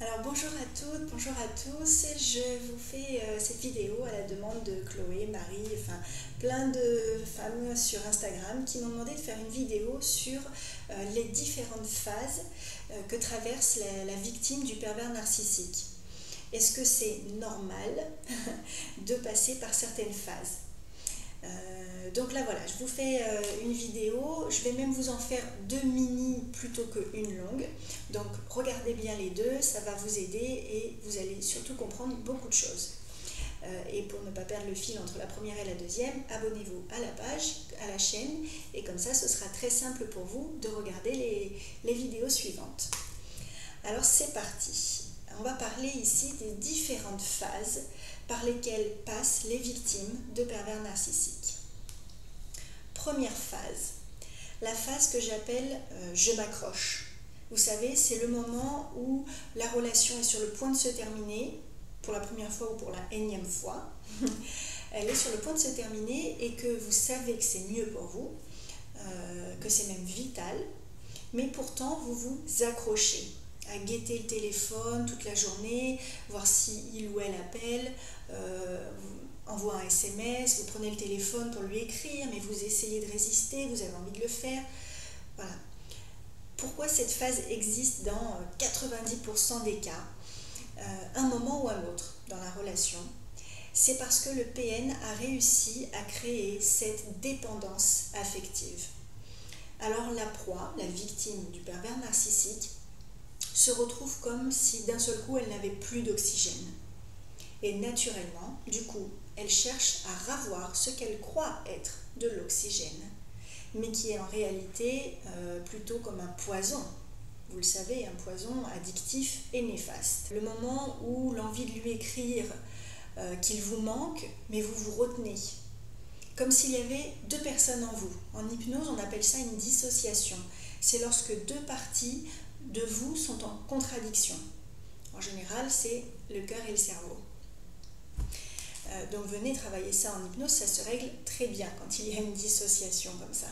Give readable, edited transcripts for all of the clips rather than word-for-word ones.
Alors bonjour à toutes, bonjour à tous, je vous fais cette vidéo à la demande de Chloé, Marie, enfin plein de femmes sur Instagram qui m'ont demandé de faire une vidéo sur les différentes phases que traverse la victime du pervers narcissique. Est-ce que c'est normal de passer par certaines phases ? Donc là voilà, je vous fais une vidéo, je vais même vous en faire deux mini plutôt qu'une longue, donc regardez bien les deux, ça va vous aider et vous allez surtout comprendre beaucoup de choses. Et pour ne pas perdre le fil entre la première et la deuxième, abonnez-vous à la page, à la chaîne, et comme ça ce sera très simple pour vous de regarder les vidéos suivantes. Alors c'est parti, on va parler ici des différentes phases par lesquelles passent les victimes de pervers narcissiques. Première phase, la phase que j'appelle « je m'accroche ». Vous savez, c'est le moment où la relation est sur le point de se terminer, pour la première fois ou pour la énième fois. Elle est sur le point de se terminer et que vous savez que c'est mieux pour vous, que c'est même vital, mais pourtant vous vous accrochez à guetter le téléphone toute la journée, voir si il ou elle appelle, envoie un SMS, vous prenez le téléphone pour lui écrire, mais vous essayez de résister, vous avez envie de le faire. Voilà. Pourquoi cette phase existe dans 90% des cas, un moment ou un autre dans la relation? C'est parce que le PN a réussi à créer cette dépendance affective. Alors la proie, la victime du pervers narcissique, se retrouve comme si d'un seul coup elle n'avait plus d'oxygène. Et naturellement, du coup, elle cherche à ravoir ce qu'elle croit être de l'oxygène, mais qui est en réalité plutôt comme un poison. Vous le savez, un poison addictif et néfaste. Le moment où l'envie de lui écrire qu'il vous manque, mais vous vous retenez. Comme s'il y avait deux personnes en vous. En hypnose, on appelle ça une dissociation. C'est lorsque deux parties de vous sont en contradiction. En général, c'est le cœur et le cerveau. Donc venez travailler ça en hypnose, ça se règle très bien quand il y a une dissociation comme ça.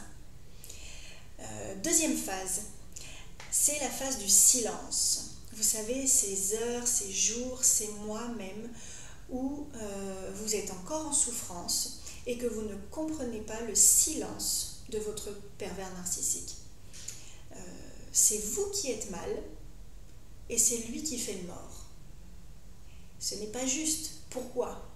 Deuxième phase, c'est la phase du silence. Vous savez, ces heures, ces jours, ces mois même, où vous êtes encore en souffrance et que vous ne comprenez pas le silence de votre pervers narcissique. C'est vous qui êtes mal et c'est lui qui fait le mort. Ce n'est pas juste. Pourquoi ?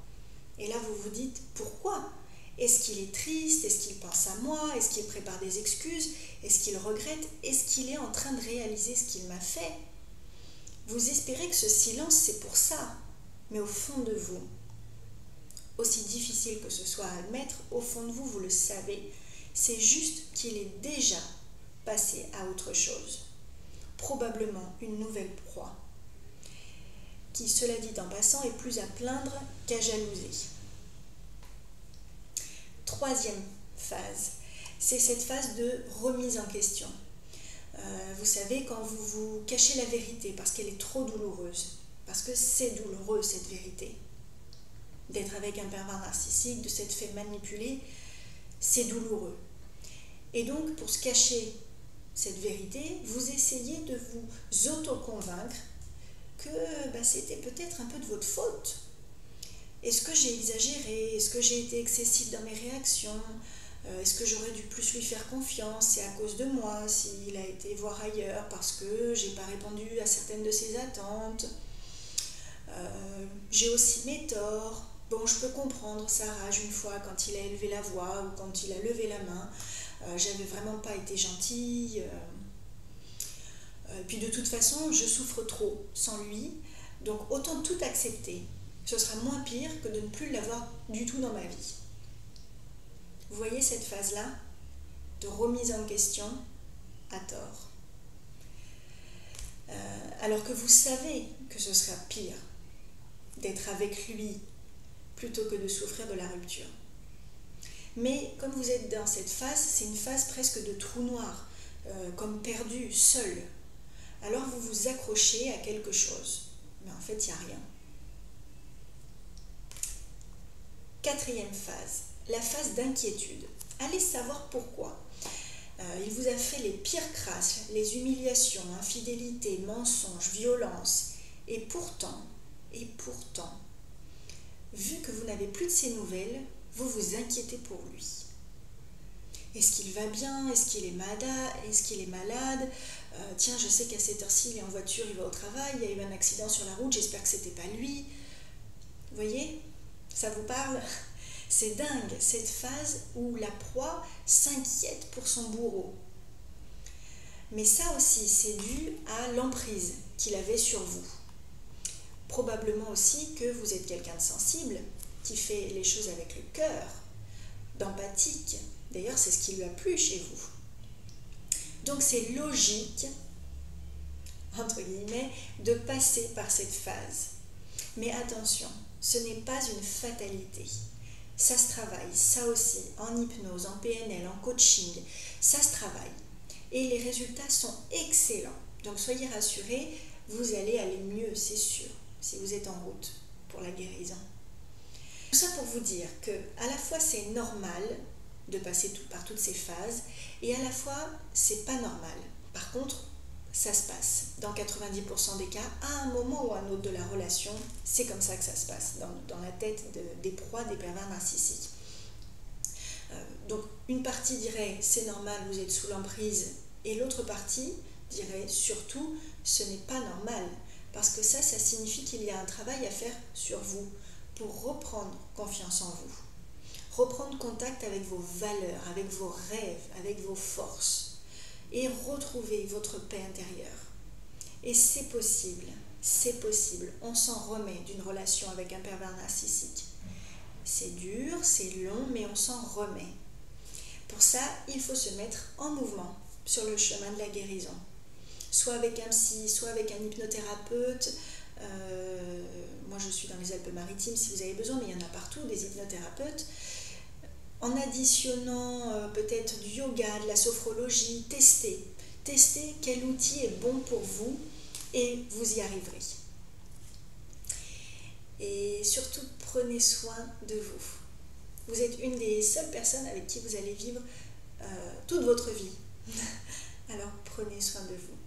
Et là, vous vous dites pourquoi ? Est-ce qu'il est triste ? Est-ce qu'il pense à moi ? Est-ce qu'il prépare des excuses ? Est-ce qu'il regrette ? Est-ce qu'il est en train de réaliser ce qu'il m'a fait ? Vous espérez que ce silence, c'est pour ça. Mais au fond de vous, aussi difficile que ce soit à admettre, au fond de vous, vous le savez, c'est juste qu'il est déjà passer à autre chose, probablement une nouvelle proie, qui, cela dit en passant, est plus à plaindre qu'à jalouser. Troisième phase, c'est cette phase de remise en question. Vous savez, quand vous vous cachez la vérité parce qu'elle est trop douloureuse, parce que c'est douloureux cette vérité, d'être avec un pervers narcissique, de s'être fait manipuler, c'est douloureux. Et donc, pour se cacher cette vérité, vous essayez de vous auto-convaincre que c'était peut-être un peu de votre faute. Est-ce que j'ai exagéré? Est-ce que j'ai été excessive dans mes réactions? Est-ce que j'aurais dû plus lui faire confiance? C'est à cause de moi s'il a été voir ailleurs parce que j'ai pas répondu à certaines de ses attentes. J'ai aussi mes torts. Bon, je peux comprendre sa rage une fois quand il a élevé la voix ou quand il a levé la main. J'avais vraiment pas été gentille. Puis de toute façon, je souffre trop sans lui. Donc autant tout accepter. Ce sera moins pire que de ne plus l'avoir du tout dans ma vie. Vous voyez cette phase-là de remise en question à tort. Alors que vous savez que ce sera pire d'être avec lui plutôt que de souffrir de la rupture. Mais comme vous êtes dans cette phase, c'est une phase presque de trou noir, comme perdu, seul. Alors vous vous accrochez à quelque chose. Mais en fait, il n'y a rien. Quatrième phase, la phase d'inquiétude. Allez savoir pourquoi. Il vous a fait les pires crasses, les humiliations, infidélité, mensonges, violence. Et pourtant, vu que vous n'avez plus de ses nouvelles, vous vous inquiétez pour lui. Est-ce qu'il va bien? Est-ce qu'il est malade? Tiens, je sais qu'à cette heure-ci, il est en voiture, il va au travail, il y a eu un accident sur la route, j'espère que c'était pas lui. Vous voyez? Ça vous parle? C'est dingue, cette phase où la proie s'inquiète pour son bourreau. Mais ça aussi, c'est dû à l'emprise qu'il avait sur vous. Probablement aussi que vous êtes quelqu'un de sensible, qui fait les choses avec le cœur, d'empathique. D'ailleurs, c'est ce qui lui a plu chez vous. Donc, c'est logique, entre guillemets, de passer par cette phase. Mais attention, ce n'est pas une fatalité. Ça se travaille, ça aussi, en hypnose, en PNL, en coaching, ça se travaille. Et les résultats sont excellents. Donc, soyez rassurés, vous allez aller mieux, c'est sûr, si vous êtes en route pour la guérison. Tout ça pour vous dire que, à la fois, c'est normal de passer par toutes ces phases, et à la fois, c'est pas normal. Par contre, ça se passe. Dans 90% des cas, à un moment ou à un autre de la relation, c'est comme ça que ça se passe, dans la tête des proies, des pervers narcissiques. Donc, une partie dirait, c'est normal, vous êtes sous l'emprise, et l'autre partie dirait, surtout, ce n'est pas normal, parce que ça signifie qu'il y a un travail à faire sur vous, pour reprendre confiance en vous. Reprendre contact avec vos valeurs, avec vos rêves, avec vos forces et retrouver votre paix intérieure. Et c'est possible, on s'en remet d'une relation avec un pervers narcissique. C'est dur, c'est long, mais on s'en remet. Pour ça, il faut se mettre en mouvement sur le chemin de la guérison. Soit avec un psy, soit avec un hypnothérapeute. Moi je suis dans les Alpes-Maritimes si vous avez besoin, mais il y en a partout des hypnothérapeutes, en additionnant peut-être du yoga, de la sophrologie. Testez quel outil est bon pour vous et vous y arriverez. Et surtout, prenez soin de vous. Vous êtes une des seules personnes avec qui vous allez vivre toute votre vie. Alors prenez soin de vous.